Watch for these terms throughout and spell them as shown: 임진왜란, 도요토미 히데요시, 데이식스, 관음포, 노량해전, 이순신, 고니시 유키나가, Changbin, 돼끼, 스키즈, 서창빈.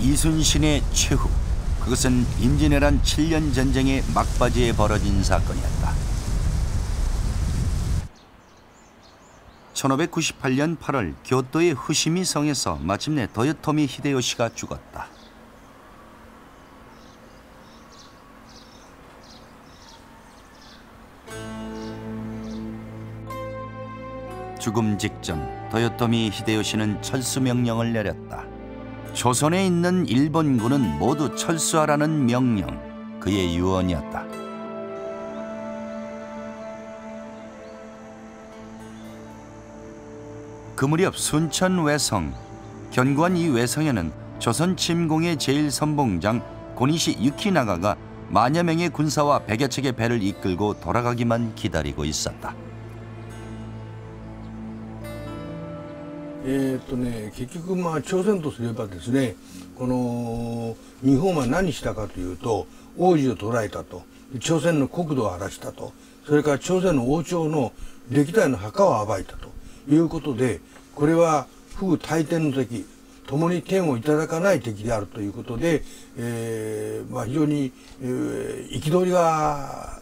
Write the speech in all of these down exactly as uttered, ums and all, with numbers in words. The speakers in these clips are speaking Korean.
이순신의 최후, 그것은 임진왜란 칠 년 전쟁의 막바지에 벌어진 사건이었다. 천오백구십팔 년 팔월 교토의 후시미 성에서 마침내 도요토미 히데요시가 죽었다. 죽음 직전 도요토미 히데요시는 철수 명령을 내렸다. 조선에 있는 일본군은 모두 철수하라는 명령, 그의 유언이었다. 그 무렵 순천 외성, 견고한 이 외성에는 조선 침공의 제일 선봉장 고니시 유키나가가 만여 명의 군사와 백여 척의 배를 이끌고 돌아가기만 기다리고 있었다.えーっとね、結局まあ朝鮮とすればですね、この日本は何したかというと、王子を捕らえたと、朝鮮の国土を荒らしたと、それから朝鮮の王朝の歴代の墓を暴いたということで、これは不対天の敵、共に天をいただかない敵であるということで、えー、まあ非常に憤りが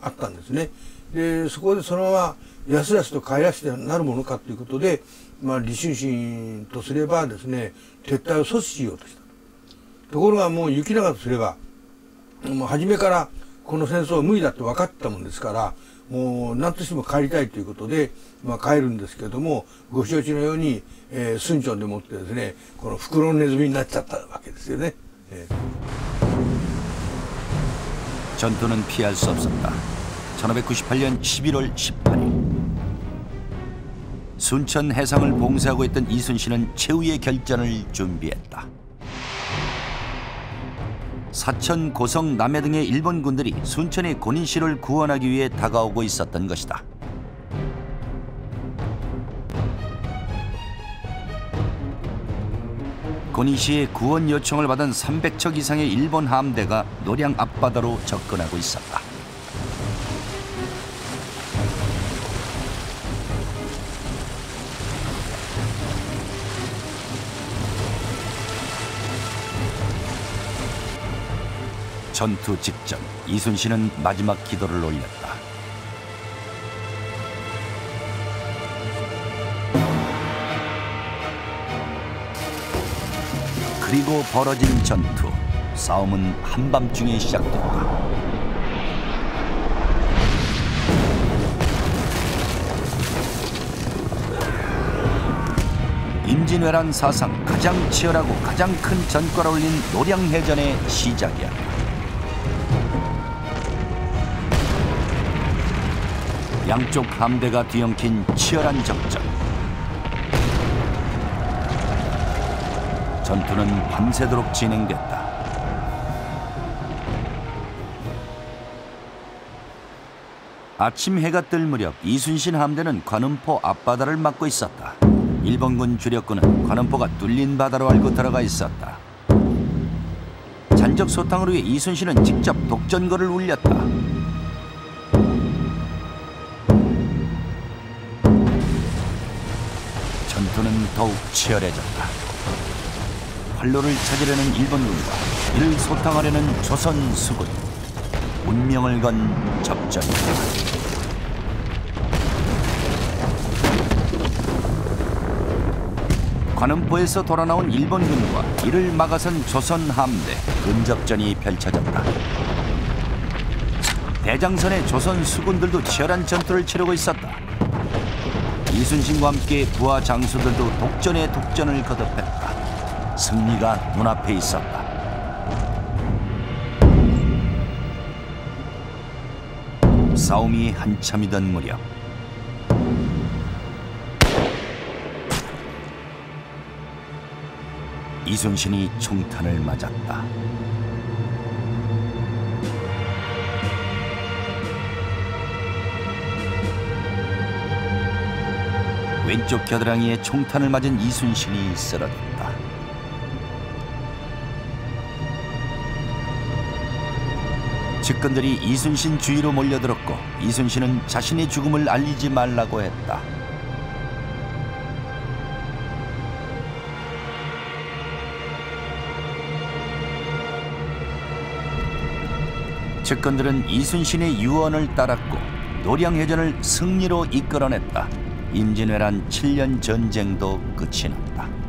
あったんですね。で、そこでそのままやすやすと帰らせてなるものかということで。 まあ、李承信とすればですね、撤退を阻止しようとした。ところがもう行長とすれば、もう初めからこの戦争は無理だって分かったもんですから、もう何としても帰りたいということで、まあ、帰るんですけれども、ご承知のように、えー、スンチョンでもってですね、この袋のネズミになっちゃったわけですよね。えー、전투는피할수없었다。천오백구십팔 년 십일월 십팔일. 순천 해상을 봉쇄하고 있던 이순신은 최후의 결전을 준비했다. 사천, 고성, 남해 등의 일본군들이 순천의 고니시를 구원하기 위해 다가오고 있었던 것이다. 고니시의 구원 요청을 받은 삼백 척 이상의 일본 함대가 노량 앞바다로 접근하고 있었다. 전투 직전 이순신은 마지막 기도를 올렸다. 그리고 벌어진 전투, 싸움은 한밤중에 시작됐다. 임진왜란 사상 가장 치열하고 가장 큰 전과를 올린 노량해전의 시작이야. 양쪽 함대가 뒤엉킨 치열한 접전. 전투는 밤새도록 진행됐다. 아침 해가 뜰 무렵 이순신 함대는 관음포 앞바다를 막고 있었다. 일본군 주력군은 관음포가 뚫린 바다로 알고 들어가 있었다. 잔적 소탕을 위해 이순신은 직접 독전거를 울렸다. 전투는 더욱 치열해졌다. 활로를 찾으려는 일본군과 이를 소탕하려는 조선 수군. 운명을 건 접전이다. 관음포에서 돌아나온 일본군과 이를 막아선 조선 함대, 근접전이 펼쳐졌다. 대장선의 조선 수군들도 치열한 전투를 치르고 있었다. 이순신과 함께 부하 장수들도 독전에 독전을 거듭했다. 승리가 눈앞에 있었다. 싸움이 한참이던 무렵 이순신이 총탄을 맞았다. 왼쪽 겨드랑이에 총탄을 맞은 이순신이 쓰러졌다. 측근들이 이순신 주위로 몰려들었고 이순신은 자신의 죽음을 알리지 말라고 했다. 측근들은 이순신의 유언을 따랐고 노량해전을 승리로 이끌어냈다. 임진왜란 칠 년 전쟁도 끝이 났다.